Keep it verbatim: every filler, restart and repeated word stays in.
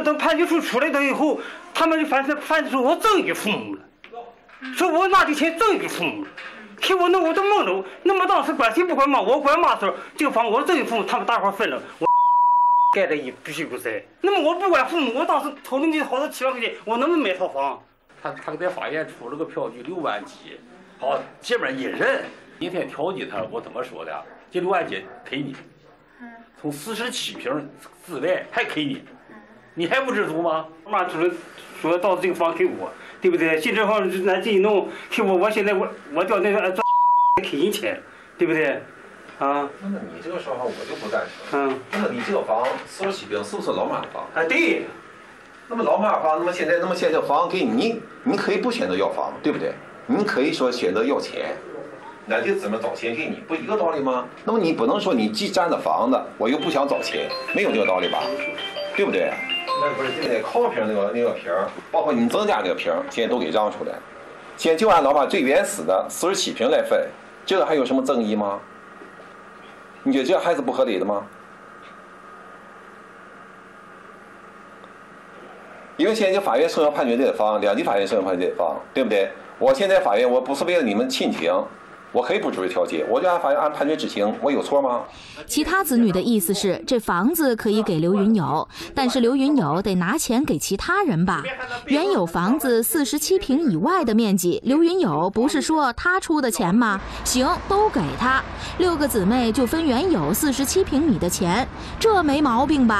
这等判决书出来了以后，他们就反正反正说我赠给父母了，说我拿的钱赠给父母了。可我那我都懵了，那么当时管谁不管嘛？我管嘛时候，这个房我赠给父母，他们大伙分了，我盖了一屁股塞。那么我不管父母，我当时投进去好多七万块钱，我能不能买套房？他他在法院出了个票据六万几，好，基本上隐忍。明天调解他，我怎么说的？这六万几赔你，从四十七平自外还赔你。 你还不知足吗？妈主任说到这个房给我，对不对？这这方咱自己弄，给我我现在我我叫那个给人钱，对不对？啊。那么你这个说法我就不赞成。嗯。那么你这个房四十七平是不是老马房？啊，对。那么老马房，那么现在那么现在房给你，你可以不选择要房，对不对？你可以说选择要钱，俺就怎么找钱给你，不一个道理吗？那么你不能说你既占了房子，我又不想找钱，没有这个道理吧？对不对？ 那不是现在靠平那个那个平，包括你增加那个平，现在都给让出来。现在就按老马最原始的四十七平来分，这个还有什么争议吗？你觉得这还是不合理的吗？因为现在法院送审判决这方，两级法院送审判决这方，对不对？我现在法院我不是为了你们亲情。 我可以不主持调解，我就按法院按判决执行，我有错吗？其他子女的意思是，这房子可以给刘云友，但是刘云友得拿钱给其他人吧？原有房子四十七平以外的面积，刘云友不是说他出的钱吗？行，都给他。六个姊妹就分原有四十七平米的钱，这没毛病吧？